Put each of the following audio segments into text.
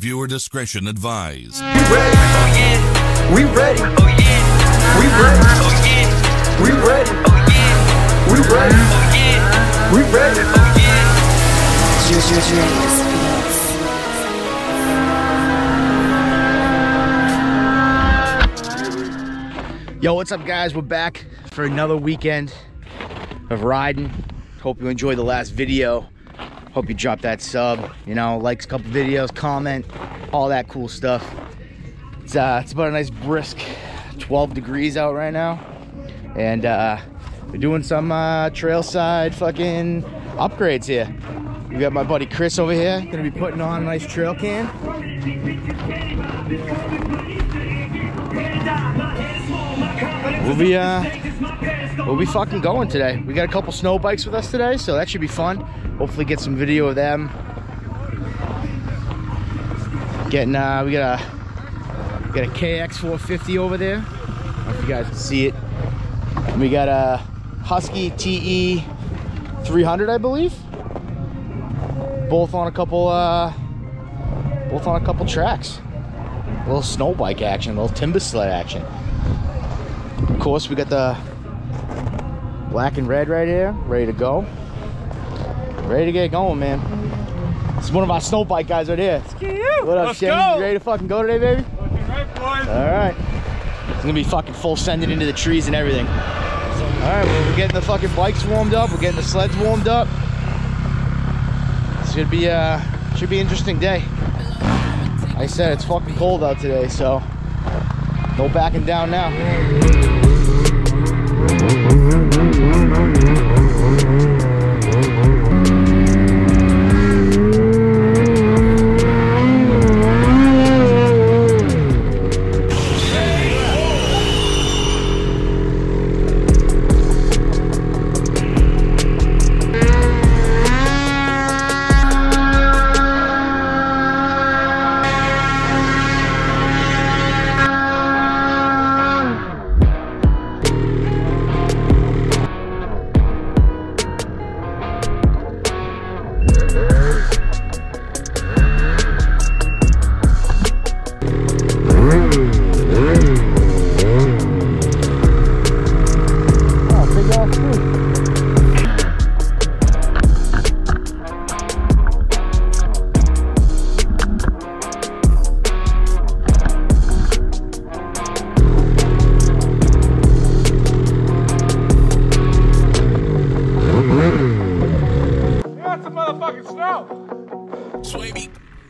Viewer discretion advised. We ready. Oh yeah. We ready. Oh yeah. We ready. Oh yeah. We ready. Oh yeah. We ready. Oh yeah. We ready. Oh yeah. Just. Yo, what's up guys? We're back for another weekend of riding. Hope you enjoyed the last video. Hope you dropped that sub, you know, likes a couple videos, comment, all that cool stuff. It's about a nice brisk 12 degrees out right now. And we're doing some trailside fucking upgrades here. We got my buddy Chris over here, gonna be putting on a nice trail cam. We'll be fucking going today. We got a couple snow bikes with us today, so that should be fun. Hopefully get some video of them. We got a KX450 over there. I don't know if you guys can see it. And we got a Husky TE 300, I believe. Both on a couple tracks. A little snow bike action, a little timber sled action. Of course, we got the black and red right here, ready to go. Ready to get going, man. It's one of our snow bike guys right here. What up, Shane? You ready to fucking go today, baby? Fucking right, boys. All right. It's gonna be fucking full sending into the trees and everything. All right, well, we're getting the fucking bikes warmed up. We're getting the sleds warmed up. This should be an interesting day. Like I said, it's fucking cold out today, so no backing down now.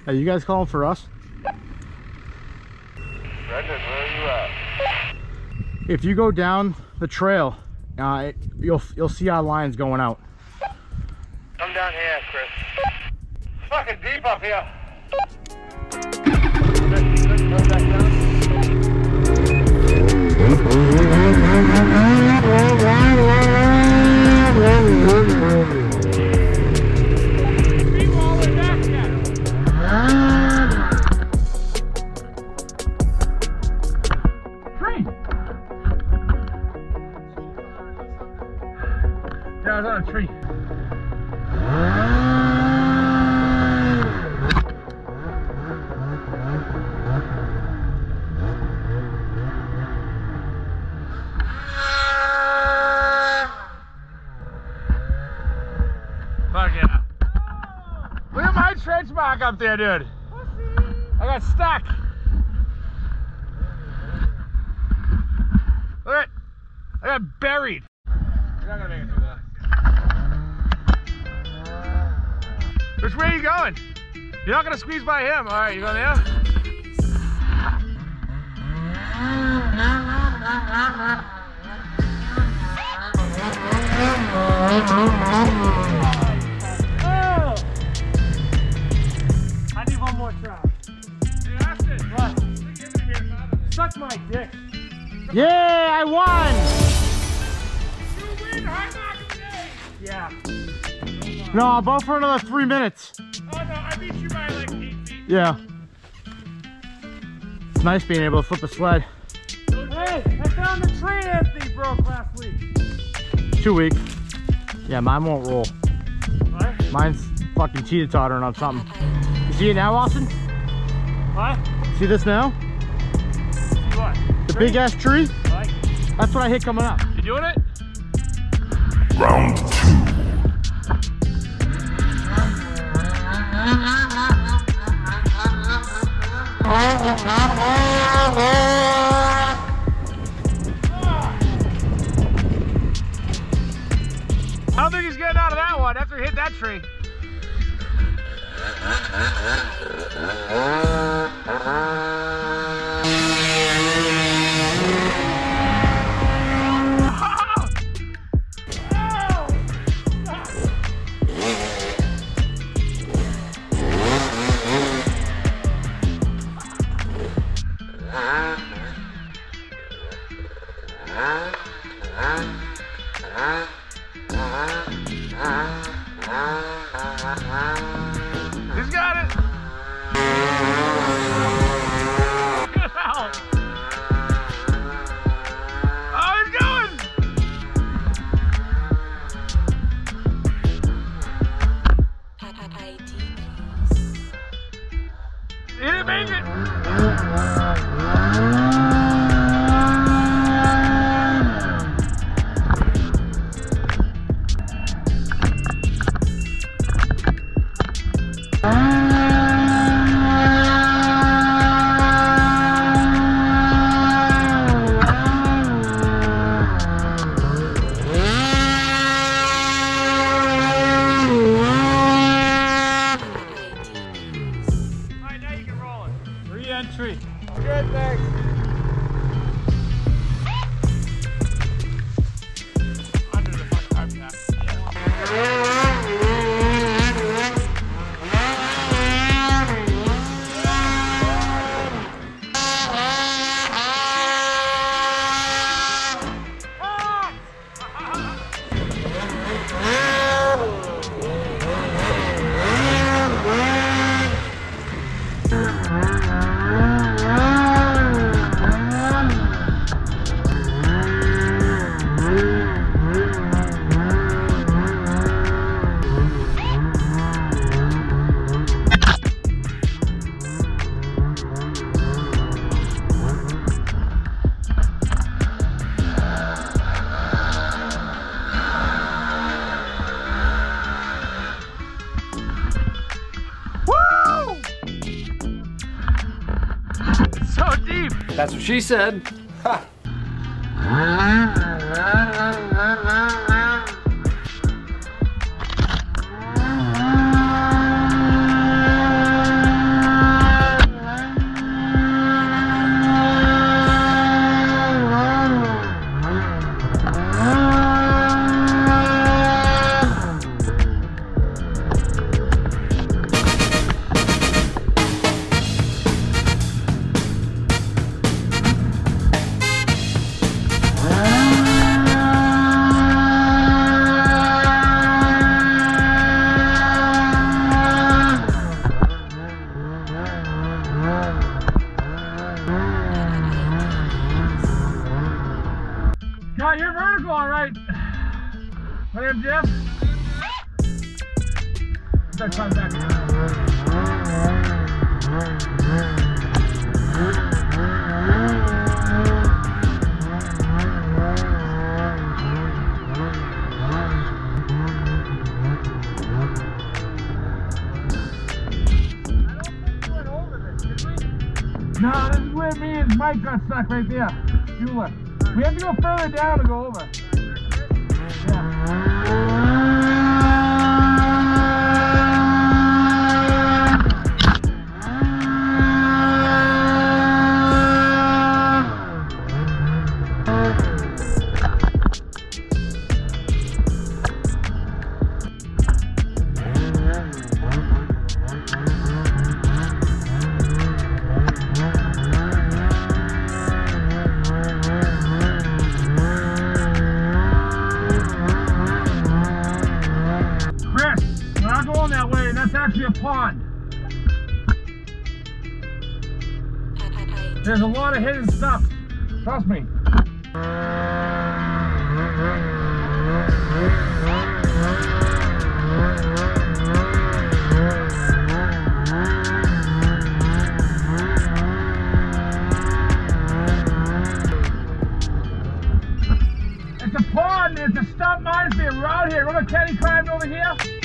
Are you guys calling for us? Brendan, where are you at? If you go down the trail, you'll see our lines going out. Come down here, Chris. It's fucking deep up here. Chris, go back down. Up there, dude. I got stuck. Look at it. I got buried. You're not gonna make it through that. Which way are you going? You're not gonna squeeze by him. All right, you going there? Suck my dick. Yeah, I won. You win hard knock today. Yeah. No, I'll bow for another 3 minutes. Oh no, I beat you by like 8 feet. Yeah. It's nice being able to flip a sled. Hey, I found the train Anthony broke last week. 2 weeks. Yeah, mine won't roll. What? Mine's fucking teeter-tottering on something. You see it now, Austin? Huh? See this now? See what? The big ass tree? Like. That's what I hit coming up. You doing it? Round two. I don't think he's getting out of that one after he hit that tree. He's got it. Good help. Oh, he's going. He didn't make it. Re-entry. Good, thanks. Under the fucking pipe now. So deep. That's what she said. Ha. Got your vertical all right. My name's Jeff. Let's climb back. I don't think we went over this, did we? No, this is where me and Mike got stuck right there. Eula. We have to go further down to go over. Pond. There's a lot of hidden stuff. Trust me. It's a pond. There's a stump mosby right here. Remember catty crimes over here?